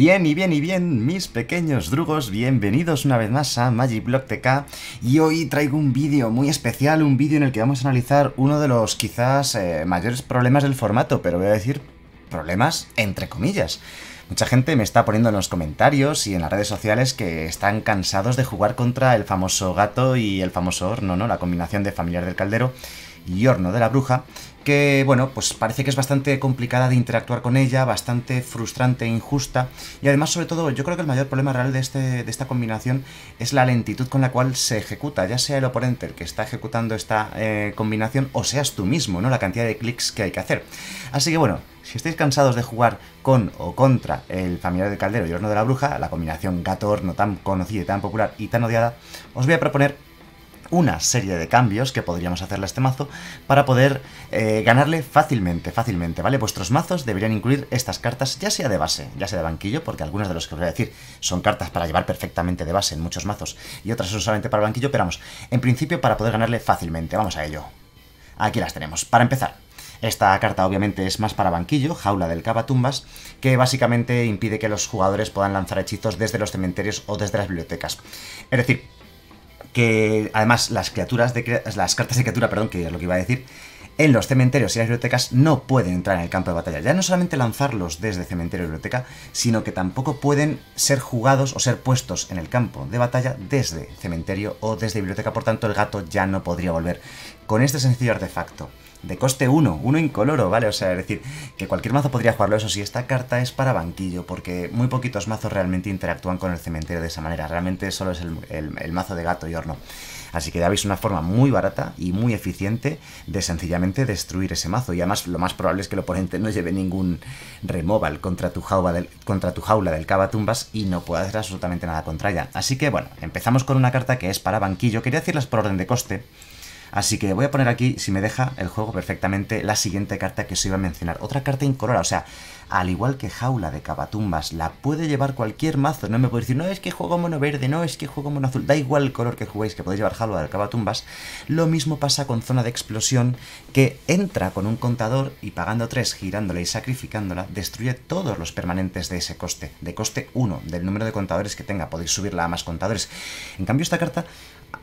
Bien, y bien, y bien, mis pequeños drugos, bienvenidos una vez más a MagicBlogTK. Y hoy traigo un vídeo muy especial, un vídeo en el que vamos a analizar uno de los quizás mayores problemas del formato, pero voy a decir problemas entre comillas. Mucha gente me está poniendo en los comentarios y en las redes sociales que están cansados de jugar contra el famoso gato y el famoso horno, ¿no? La combinación de familiar del caldero y horno de la bruja, que bueno, pues parece que es bastante complicada de interactuar con ella, bastante frustrante e injusta, y además sobre todo yo creo que el mayor problema real de esta combinación es la lentitud con la cual se ejecuta, ya sea el oponente el que está ejecutando esta combinación o seas tú mismo, ¿no? La cantidad de clics que hay que hacer. Así que bueno, si estáis cansados de jugar con o contra el familiar del caldero y el horno de la bruja, la combinación gato-horno tan conocida, tan popular y tan odiada, os voy a proponer una serie de cambios que podríamos hacerle a este mazo para poder ganarle fácilmente, ¿vale? Vuestros mazos deberían incluir estas cartas, ya sea de base, ya sea de banquillo, porque algunas de los que os voy a decir son cartas para llevar perfectamente de base en muchos mazos y otras son solamente para banquillo, pero vamos, en principio para poder ganarle fácilmente, vamos a ello. Aquí las tenemos. Para empezar, esta carta obviamente es más para banquillo, Jaula del Cavatumbas, que básicamente impide que los jugadores puedan lanzar hechizos desde los cementerios o desde las bibliotecas. Es decir, que además las cartas de criatura, que es lo que iba a decir, en los cementerios y las bibliotecas no pueden entrar en el campo de batalla. Ya no solamente lanzarlos desde cementerio y biblioteca, sino que tampoco pueden ser jugados o ser puestos en el campo de batalla desde cementerio o desde biblioteca. Por tanto, el gato ya no podría volver. Con este sencillo artefacto de coste 1, 1 incoloro, ¿vale? O sea, es decir, que cualquier mazo podría jugarlo. Eso sí, esta carta es para banquillo, porque muy poquitos mazos realmente interactúan con el cementerio de esa manera. Realmente solo es el mazo de gato y horno. Así que ya veis una forma muy barata y muy eficiente de sencillamente destruir ese mazo. Y además lo más probable es que el oponente no lleve ningún removal contra tu jaula del cavatumbas y no pueda hacer absolutamente nada contra ella. Así que bueno, empezamos con una carta que es para banquillo. Quería decirlas por orden de coste. Así que voy a poner aquí, si me deja el juego perfectamente, la siguiente carta que os iba a mencionar. Otra carta incolora, o sea, al igual que Jaula de Cavatumbas, la puede llevar cualquier mazo. No me podéis decir, no, es que juego mono verde, no, es que juego mono azul. Da igual el color que juguéis, que podéis llevar Jaula de Cavatumbas. Lo mismo pasa con Zona de Explosión, que entra con un contador y pagando 3, girándola y sacrificándola, destruye todos los permanentes de ese coste. De coste 1, del número de contadores que tenga. Podéis subirla a más contadores. En cambio, esta carta,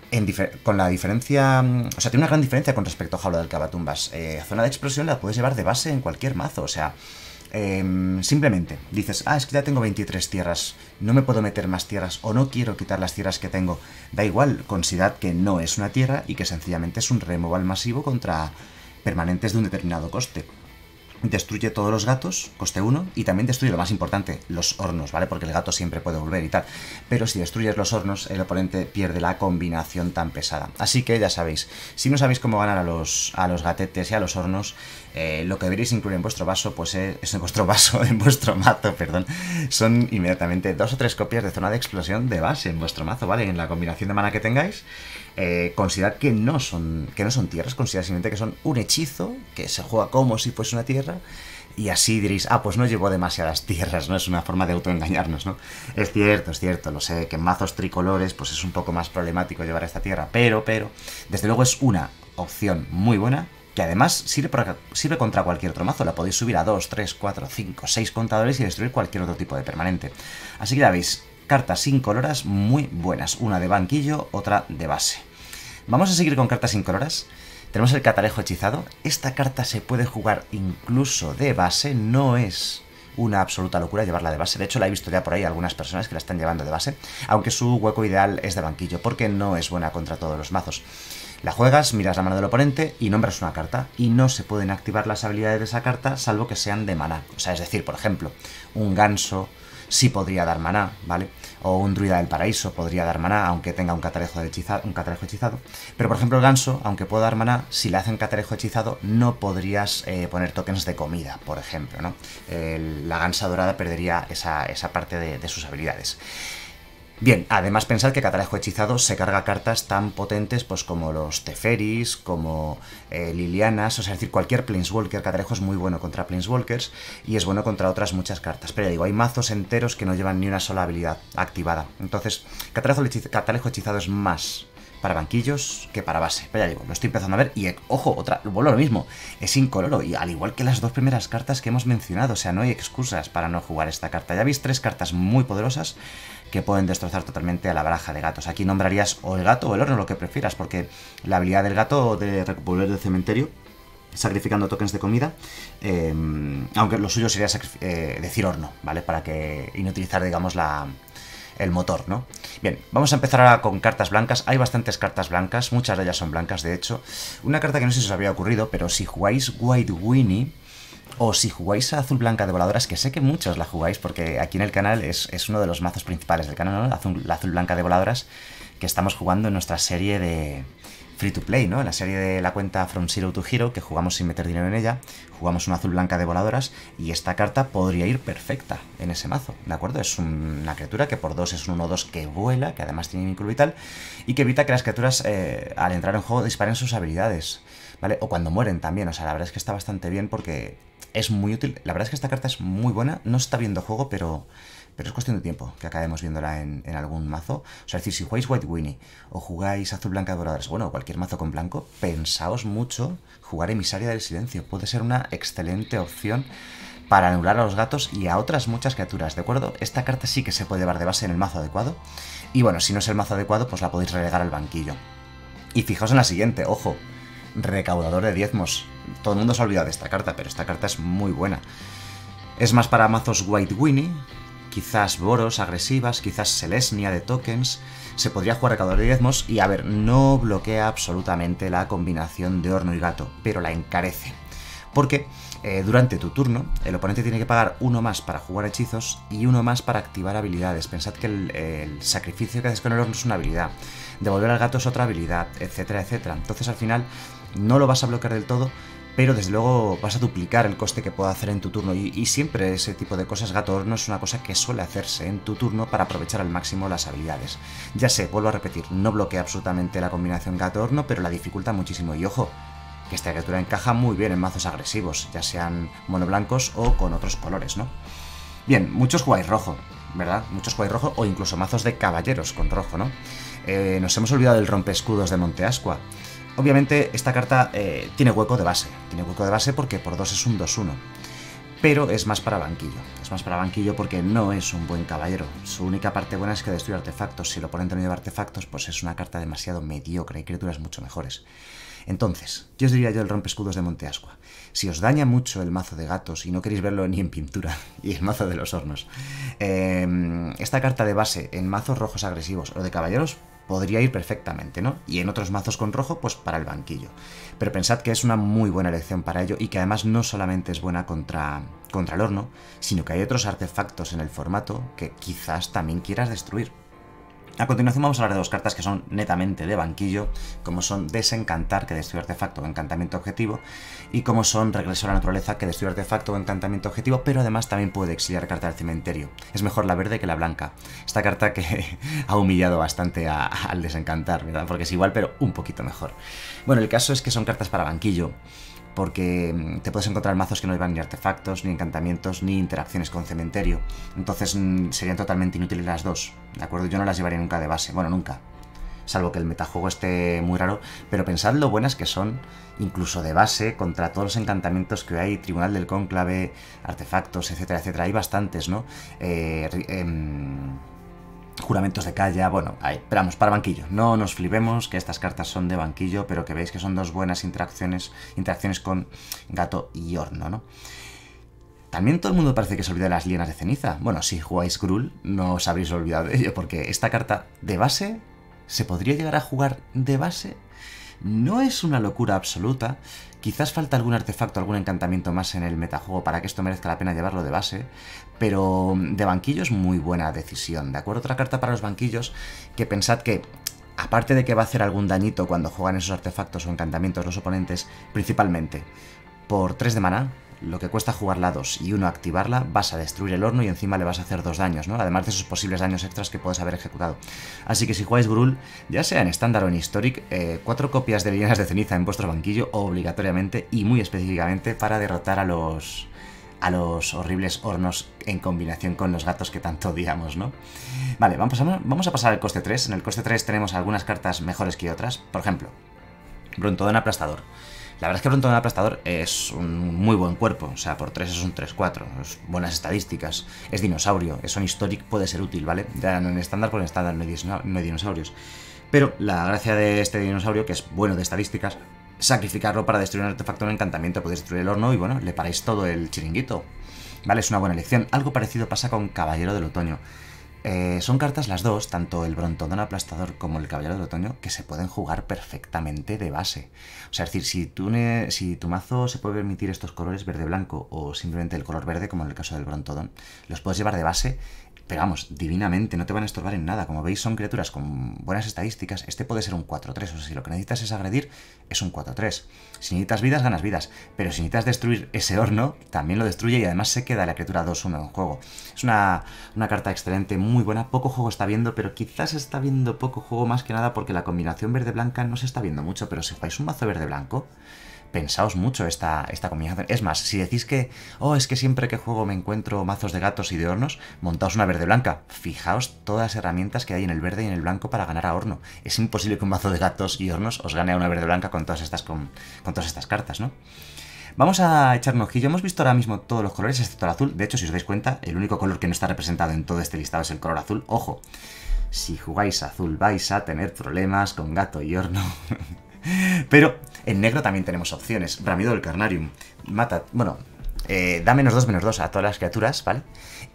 tiene una gran diferencia con respecto a Jaula del Cavatumbas. Zona de Explosión la puedes llevar de base en cualquier mazo, o sea, simplemente dices, ah, es que ya tengo 23 tierras, no me puedo meter más tierras o no quiero quitar las tierras que tengo. Da igual, considerad que no es una tierra y que sencillamente es un removal masivo contra permanentes de un determinado coste. Destruye todos los gatos, coste 1, y también destruye, lo más importante, los hornos, ¿vale? Porque el gato siempre puede volver y tal. Pero si destruyes los hornos, el oponente pierde la combinación tan pesada. Así que ya sabéis, si no sabéis cómo ganar a los gatetes y a los hornos, lo que deberéis incluir en vuestro vaso, pues en vuestro mazo, perdón, son inmediatamente 2 o 3 copias de Zona de Explosión de base en vuestro mazo, ¿vale? En la combinación de mana que tengáis. Considerad que no son tierras, considerad simplemente que son un hechizo que se juega como si fuese una tierra, y así diréis, ah, pues no llevo demasiadas tierras, ¿no? Es una forma de autoengañarnos, ¿no? Es cierto, lo sé, que en mazos tricolores pues es un poco más problemático llevar esta tierra, pero, desde luego es una opción muy buena, que además sirve contra cualquier otro mazo. La podéis subir a 2, 3, 4, 5, 6 contadores y destruir cualquier otro tipo de permanente. Así que ya veis, cartas incoloras muy buenas, una de banquillo, otra de base. Vamos a seguir con cartas incoloras. Tenemos el Catalejo hechizado. Esta carta se puede jugar incluso de base. No es una absoluta locura llevarla de base. De hecho, la he visto ya por ahí algunas personas que la están llevando de base. Aunque su hueco ideal es de banquillo, porque no es buena contra todos los mazos. La juegas, miras la mano del oponente y nombras una carta. Y no se pueden activar las habilidades de esa carta, salvo que sean de maná. O sea, es decir, por ejemplo, un ganso sí podría dar maná, ¿vale? O un druida del paraíso podría dar maná, aunque tenga un catalejo hechizado. Pero, por ejemplo, el ganso, aunque pueda dar maná, si le hacen catalejo hechizado, no podrías poner tokens de comida, por ejemplo, ¿no? La gansa dorada perdería esa parte de sus habilidades. Bien, además pensad que Catalejo hechizado se carga cartas tan potentes pues como los Teferis, como Lilianas, o sea, es decir, cualquier Planeswalker. Catalejo es muy bueno contra Planeswalkers y es bueno contra otras muchas cartas. Pero ya digo, hay mazos enteros que no llevan ni una sola habilidad activada. Entonces, Catalejo hechizado es más para banquillos que para base. Pero ya digo, lo estoy empezando a ver y, ojo, otra, vuelvo a lo mismo, es incoloro, y al igual que las dos primeras cartas que hemos mencionado, o sea, no hay excusas para no jugar esta carta. Ya veis, tres cartas muy poderosas que pueden destrozar totalmente a la baraja de gatos. Aquí nombrarías o el gato o el horno, lo que prefieras, porque la habilidad del gato de recuperar del cementerio sacrificando tokens de comida, aunque lo suyo sería decir horno, ¿vale? Para que inutilizar, digamos, el motor, ¿no? Bien, vamos a empezar ahora con cartas blancas. Hay bastantes cartas blancas, muchas de ellas son blancas, de hecho. Una carta que no sé si os habría ocurrido, pero si jugáis White Winnie, o si jugáis a Azul Blanca de Voladoras, que sé que muchos la jugáis, porque aquí en el canal es uno de los mazos principales del canal, ¿no? La Azul Blanca de Voladoras, que estamos jugando en nuestra serie de Free to Play, ¿no? En la serie de la cuenta From Zero to Hero, que jugamos sin meter dinero en ella, jugamos una Azul Blanca de Voladoras, y esta carta podría ir perfecta en ese mazo, ¿de acuerdo? Es una criatura que por 2 es un 1-2 que vuela, que además tiene vínculo vital, y que evita que las criaturas, al entrar en juego, disparen sus habilidades, ¿vale? O cuando mueren también. O sea, la verdad es que está bastante bien porque es muy útil. La verdad es que esta carta es muy buena, no está viendo juego, pero es cuestión de tiempo que acabemos viéndola en algún mazo. O sea, es decir, si jugáis White Winnie o jugáis Azul Blanca de Voladoras, bueno, cualquier mazo con blanco, pensaos mucho jugar Emisaria del Silencio. Puede ser una excelente opción para anular a los gatos y a otras muchas criaturas, ¿de acuerdo? Esta carta sí que se puede llevar de base en el mazo adecuado. Y bueno, si no es el mazo adecuado, pues la podéis relegar al banquillo. Y fijaos en la siguiente, ojo, Recaudador de diezmos. Todo el mundo se ha olvidado de esta carta, pero esta carta es muy buena. Es más para mazos White Winnie, quizás Boros agresivas, quizás Selesnia de tokens. Se podría jugar Recaudador de diezmos y, a ver, no bloquea absolutamente la combinación de horno y gato, pero la encarece. Porque durante tu turno, el oponente tiene que pagar uno más para jugar hechizos y uno más para activar habilidades. Pensad que el sacrificio que haces con el horno es una habilidad, devolver al gato es otra habilidad, etcétera, etcétera. Entonces, al final, no lo vas a bloquear del todo, pero desde luego vas a duplicar el coste que pueda hacer en tu turno. Y siempre ese tipo de cosas, gato horno, es una cosa que suele hacerse en tu turno para aprovechar al máximo las habilidades. Ya sé, vuelvo a repetir, no bloquea absolutamente la combinación gato horno, pero la dificulta muchísimo. Y ojo, que esta criatura encaja muy bien en mazos agresivos, ya sean monoblancos o con otros colores, ¿no? Bien, muchos jugáis rojo, ¿verdad? Muchos jugáis rojo o incluso mazos de caballeros con rojo, ¿no? Nos hemos olvidado del Rompeescudos de Monte Ascua. Obviamente esta carta tiene hueco de base. Tiene hueco de base porque por 2 es un 2-1. Pero es más para banquillo. Es más para banquillo porque no es un buen caballero. Su única parte buena es que destruye artefactos. Si el oponente no lleva artefactos, pues es una carta demasiado mediocre. Hay criaturas mucho mejores. Entonces, ¿qué os diría yo del Rompeescudos de Monte Ascua? Si os daña mucho el mazo de gatos y no queréis verlo ni en pintura, y el mazo de los hornos, esta carta de base en mazos rojos agresivos o de caballeros podría ir perfectamente, ¿no? Y en otros mazos con rojo, pues para el banquillo. Pero pensad que es una muy buena elección para ello y que además no solamente es buena contra el horno, sino que hay otros artefactos en el formato que quizás también quieras destruir. A continuación vamos a hablar de dos cartas que son netamente de banquillo, como son Desencantar, que destruye artefacto o encantamiento objetivo, y como son Regreso a la Naturaleza, que destruye artefacto o encantamiento objetivo, pero además también puede exiliar carta del cementerio. Es mejor la verde que la blanca. Esta carta que ha humillado bastante al Desencantar, ¿verdad? Porque es igual, pero un poquito mejor. Bueno, el caso es que son cartas para banquillo, porque te puedes encontrar mazos que no llevan ni artefactos, ni encantamientos, ni interacciones con cementerio. Entonces serían totalmente inútiles las dos, ¿de acuerdo? Yo no las llevaría nunca de base, bueno, nunca. Salvo que el metajuego esté muy raro, pero pensad lo buenas que son, incluso de base, contra todos los encantamientos que hay, Tribunal del Cónclave, artefactos, etcétera, etcétera. Hay bastantes, ¿no? Juramentos de Kaya, bueno, ahí, pero vamos, para banquillo. No nos flipemos que estas cartas son de banquillo, pero que veis que son dos buenas interacciones con gato y horno, ¿no? También todo el mundo parece que se olvida de las Lianas de Ceniza. Bueno, si jugáis Gruul no os habréis olvidado de ello, porque esta carta de base se podría llegar a jugar de base. No es una locura absoluta, quizás falta algún artefacto, algún encantamiento más en el metajuego para que esto merezca la pena llevarlo de base, pero de banquillo es muy buena decisión, ¿de acuerdo? Otra carta para los banquillos que pensad que, aparte de que va a hacer algún dañito cuando juegan esos artefactos o encantamientos los oponentes, principalmente por 3 de maná, lo que cuesta jugarla 2 y 1 activarla, vas a destruir el horno y encima le vas a hacer 2 daños, ¿no? Además de esos posibles daños extras que puedes haber ejecutado. Así que si jugáis Gruul, ya sea en estándar o en Historic, 4 copias de Lianas de Ceniza en vuestro banquillo obligatoriamente y muy específicamente para derrotar a los a los horribles hornos en combinación con los gatos que tanto odiamos, ¿no? Vale, vamos a pasar al coste 3. En el coste 3 tenemos algunas cartas mejores que otras. Por ejemplo, Brontodón aplastador. La verdad es que Brontodón aplastador es un muy buen cuerpo. O sea, por 3 es un 3-4. Es buenas estadísticas. Es dinosaurio. Es un historic, puede ser útil, ¿vale? Ya en estándar, por en estándar no hay dinosaurios. Pero la gracia de este dinosaurio, que es bueno de estadísticas, sacrificarlo para destruir un artefacto o un encantamiento. Podéis destruir el horno y, bueno, le paráis todo el chiringuito. Vale, es una buena elección. Algo parecido pasa con Caballero del Otoño. Son cartas las dos, tanto el Brontodón aplastador como el Caballero del Otoño, que se pueden jugar perfectamente de base. O sea, es decir, si tu mazo se puede permitir estos colores verde-blanco o simplemente el color verde, como en el caso del Brontodón, los puedes llevar de base, pero vamos, divinamente, no te van a estorbar en nada. Como veis, son criaturas con buenas estadísticas. Este puede ser un 4-3, o sea, si lo que necesitas es agredir, es un 4-3. Si necesitas vidas, ganas vidas, pero si necesitas destruir ese horno, también lo destruye y además se queda la criatura 2-1 en juego. Es una carta excelente, muy buena, poco juego está viendo, pero quizás está viendo poco juego más que nada porque la combinación verde-blanca no se está viendo mucho, pero si jugáis un mazo verde-blanco, pensaos mucho esta combinación. Es más, si decís que, oh, es que siempre que juego me encuentro mazos de gatos y de hornos, montaos una verde-blanca. Fijaos todas las herramientas que hay en el verde y en el blanco para ganar a horno. Es imposible que un mazo de gatos y hornos os gane a una verde-blanca con todas estas cartas, ¿no? Vamos a echar un ojillo. Hemos visto ahora mismo todos los colores, excepto el azul. De hecho, si os dais cuenta, el único color que no está representado en todo este listado es el color azul. Ojo, si jugáis azul vais a tener problemas con gato y horno. Pero en negro también tenemos opciones. Bramido del Carnarium. Mata... Bueno, da -2/-2 a todas las criaturas, ¿vale?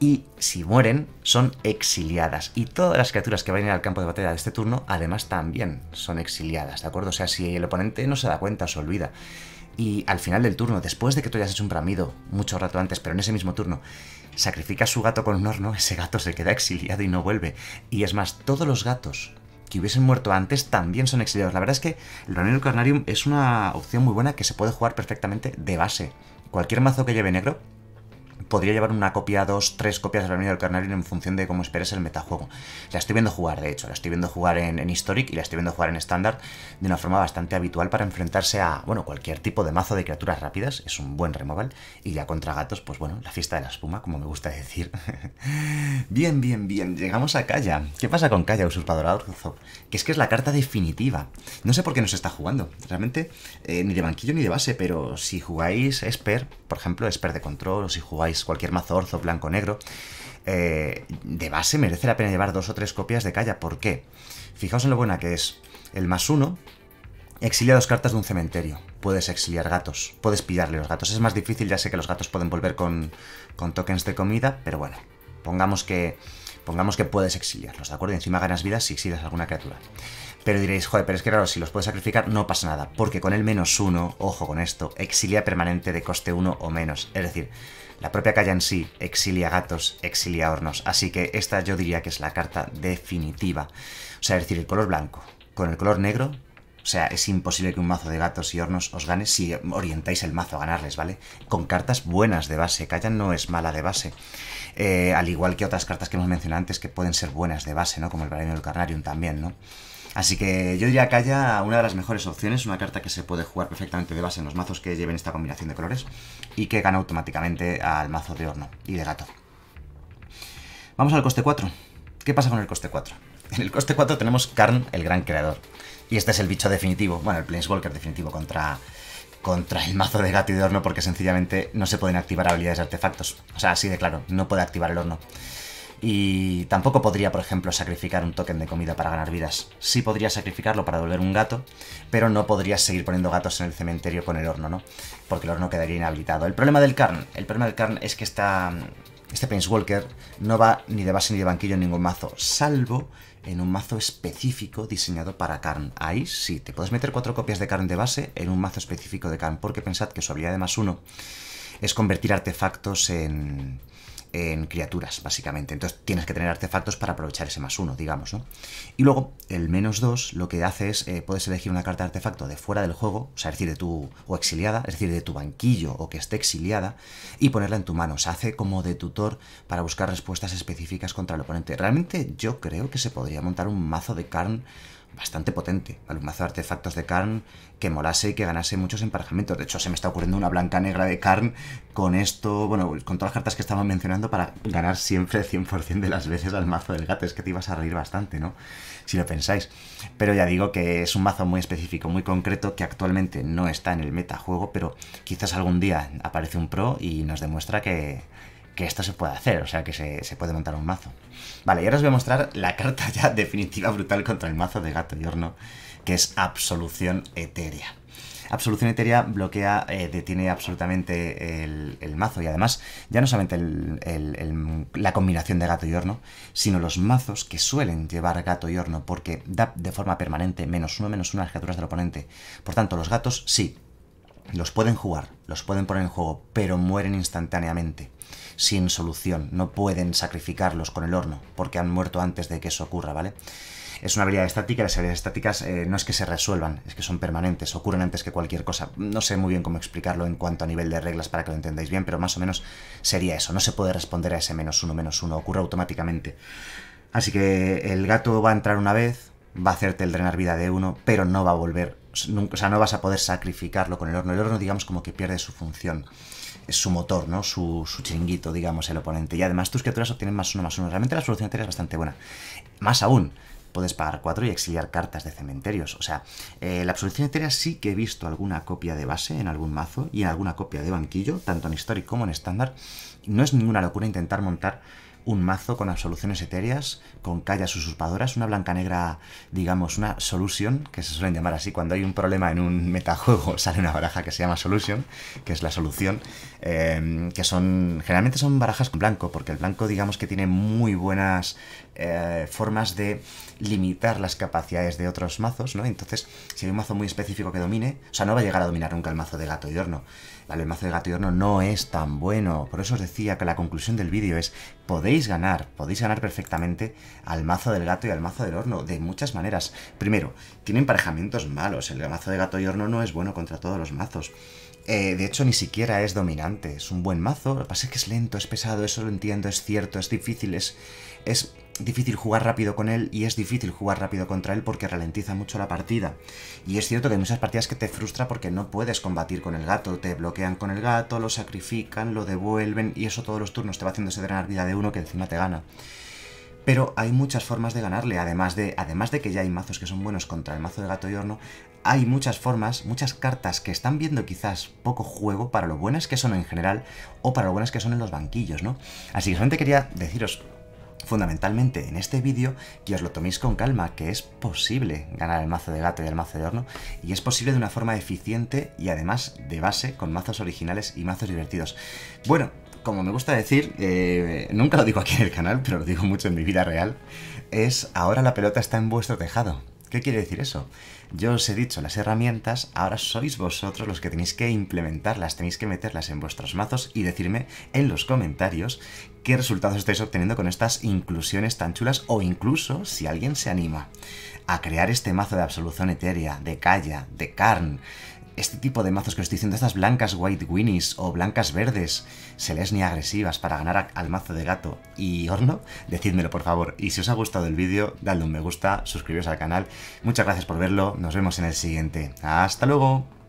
Y si mueren, son exiliadas. Y todas las criaturas que vayan al campo de batalla de este turno, además también son exiliadas, ¿de acuerdo? O sea, si el oponente no se da cuenta, se olvida. Y al final del turno, después de que tú hayas hecho un bramido mucho rato antes, pero en ese mismo turno, sacrificas su gato con un horno, ese gato se queda exiliado y no vuelve. Y es más, todos los gatos que hubiesen muerto antes también son exiliados. La verdad es que el Bramido del Carnarium es una opción muy buena que se puede jugar perfectamente de base. Cualquier mazo que lleve negro podría llevar una copia, 2, 3 copias del Bramido del Carnarium en función de cómo esperes el metajuego. La estoy viendo jugar, de hecho, la estoy viendo jugar en Historic y la estoy viendo jugar en Standard de una forma bastante habitual para enfrentarse a, bueno, cualquier tipo de mazo de criaturas rápidas, es un buen removal, y ya contra gatos, pues bueno, la fiesta de la espuma, como me gusta decir. Bien, bien, bien, llegamos a Kaya. ¿Qué pasa con Kaya, Usurpadora? Que es la carta definitiva. No sé por qué no se está jugando, realmente, ni de banquillo ni de base, pero si jugáis Esper, por ejemplo, Esper de control, o si jugáis cualquier mazo orzo blanco-negro, de base merece la pena llevar 2 o 3 copias de Kaya. ¿Por qué? Fijaos en lo buena que es. El +1 exilia 2 cartas de un cementerio. Puedes exiliar gatos, puedes pillarle los gatos. Es más difícil, ya sé que los gatos pueden volver con tokens de comida, pero bueno, pongamos que puedes exiliarlos, ¿de acuerdo? Y encima ganas vidas si exilias alguna criatura. Pero diréis, joder, pero es que claro, si los puedes sacrificar no pasa nada, porque con el -1, ojo con esto, exilia permanente de coste 1 o menos. Es decir, la propia Kaya en sí exilia gatos, exilia hornos, así que esta yo diría que es la carta definitiva. O sea, es decir, el color blanco con el color negro, o sea, es imposible que un mazo de gatos y hornos os gane si orientáis el mazo a ganarles, ¿vale? Con cartas buenas de base, Kaya no es mala de base. Al igual que otras cartas que hemos mencionado antes que pueden ser buenas de base, ¿no? Como el Bramido del Carnarium también, ¿no? Así que yo diría Kaya, una de las mejores opciones, una carta que se puede jugar perfectamente de base en los mazos que lleven esta combinación de colores y que gana automáticamente al mazo de horno y de gato. Vamos al coste 4. ¿Qué pasa con el coste 4? En el coste 4 tenemos Karn, el gran creador. Y este es el bicho definitivo, bueno, el Planeswalker definitivo contra el mazo de gato y de horno porque sencillamente no se pueden activar habilidades de artefactos. O sea, así de claro, no puede activar el horno. Y tampoco podría, por ejemplo, sacrificar un token de comida para ganar vidas. Sí podría sacrificarlo para devolver un gato, pero no podría seguir poniendo gatos en el cementerio con el horno, ¿no? Porque el horno quedaría inhabilitado. El problema del Karn es que este Planeswalker no va ni de base ni de banquillo en ningún mazo, salvo en un mazo específico diseñado para Karn. Ahí sí, te puedes meter 4 copias de Karn de base en un mazo específico de Karn, porque pensad que su habilidad de +1 es convertir artefactos en criaturas, básicamente. Entonces tienes que tener artefactos para aprovechar ese +1, digamos, ¿no? Y luego, el -2 lo que hace es, puedes elegir una carta de artefacto de fuera del juego, o sea, es decir, o exiliada, es decir, de tu banquillo o que esté exiliada, y ponerla en tu mano. O sea, hace como de tutor para buscar respuestas específicas contra el oponente. Realmente yo creo que se podría montar un mazo de Karn bastante potente. ¿Vale? Un mazo de artefactos de Karn que molase y que ganase muchos emparejamientos. De hecho, se me está ocurriendo una blanca negra de Karn con esto, bueno, con todas las cartas que estaban mencionando para ganar siempre 100% de las veces al mazo del gato. Es que te ibas a reír bastante, ¿no? Si lo pensáis. Pero ya digo que es un mazo muy específico, muy concreto, que actualmente no está en el metajuego, pero quizás algún día aparece un pro y nos demuestra que esto se puede hacer, o sea, que se puede montar un mazo. Vale, y ahora os voy a mostrar la carta ya definitiva brutal contra el mazo de Gato y Horno, que es Absolución Etérea. Absolución Etérea bloquea, detiene absolutamente el mazo, y además ya no solamente la combinación de Gato y Horno, sino los mazos que suelen llevar Gato y Horno, porque da de forma permanente -1/-1 a las criaturas del oponente. Por tanto, los gatos sí, los pueden jugar, los pueden poner en juego, pero mueren instantáneamente, sin solución. No pueden sacrificarlos con el horno, porque han muerto antes de que eso ocurra, ¿vale? Es una habilidad estática. Las habilidades estáticas no es que se resuelvan, es que son permanentes, ocurren antes que cualquier cosa. No sé muy bien cómo explicarlo en cuanto a nivel de reglas para que lo entendáis bien, pero más o menos sería eso. No se puede responder a ese -1/-1, ocurre automáticamente. Así que el gato va a entrar una vez, va a hacerte el drenar vida de 1, pero no va a volver. O sea, no vas a poder sacrificarlo con el horno. El horno, digamos, como que pierde su función. Es su motor, ¿no? Su chinguito, digamos, el oponente. Y además tus criaturas obtienen +1/+1. Realmente la solución etérea es bastante buena. Más aún, puedes pagar 4 y exiliar cartas de cementerios. O sea, la absolución etérea sí que he visto alguna copia de base en algún mazo y en alguna copia de banquillo, tanto en Historic como en estándar. No es ninguna locura intentar montar un mazo con absoluciones etéreas, con Kayas usurpadoras, una blanca negra, digamos, una solution, que se suelen llamar así. Cuando hay un problema en un metajuego sale una baraja que se llama solution, que es la solución, que son, generalmente son barajas con blanco, porque el blanco, digamos, que tiene muy buenas formas de limitar las capacidades de otros mazos, ¿no? Entonces, si hay un mazo muy específico que domine, o sea, no va a llegar a dominar nunca el mazo de Gato y Horno. Vale, el mazo de Gato y Horno no es tan bueno. Por eso os decía que la conclusión del vídeo es: podéis ganar perfectamente al mazo del gato y al mazo del horno de muchas maneras. Primero, tiene emparejamientos malos. El mazo de Gato y Horno no es bueno contra todos los mazos. De hecho, ni siquiera es dominante. Es un buen mazo. Lo que pasa es que es lento, es pesado, eso lo entiendo, es cierto, es difícil, es difícil jugar rápido con él, y es difícil jugar rápido contra él porque ralentiza mucho la partida. Y es cierto que hay muchas partidas que te frustra porque no puedes combatir con el gato, te bloquean con el gato, lo sacrifican, lo devuelven, y eso todos los turnos te va haciendo ese drenar vida de 1 que encima te gana. Pero hay muchas formas de ganarle, además de que ya hay mazos que son buenos contra el mazo de Gato y Horno. Hay muchas formas, muchas cartas que están viendo quizás poco juego para lo buenas que son en general, o para lo buenas que son en los banquillos, ¿no? Así que solamente quería deciros fundamentalmente en este vídeo que os lo toméis con calma, que es posible ganar el mazo de gato y el mazo de horno, y es posible de una forma eficiente y además de base con mazos originales y mazos divertidos. Bueno, como me gusta decir, nunca lo digo aquí en el canal, pero lo digo mucho en mi vida real, es: ahora la pelota está en vuestro tejado. ¿Qué quiere decir eso? Yo os he dicho las herramientas, ahora sois vosotros los que tenéis que implementarlas, tenéis que meterlas en vuestros mazos y decirme en los comentarios qué resultados estáis obteniendo con estas inclusiones tan chulas, o incluso si alguien se anima a crear este mazo de absolución etérea, de Kaya, de Karn, este tipo de mazos que os estoy diciendo, estas blancas white winnies o blancas verdes selesnia agresivas para ganar al mazo de gato y horno, decídmelo por favor. Y si os ha gustado el vídeo, dadle un me gusta, suscribiros al canal. Muchas gracias por verlo, nos vemos en el siguiente. ¡Hasta luego!